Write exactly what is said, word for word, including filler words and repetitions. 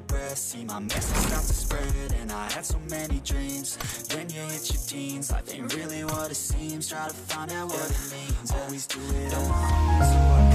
breath, see my message start to spread. And I had so many dreams, then you hit your teens. Life ain't really what it seems, try to find out what it means. Always do it alone, so I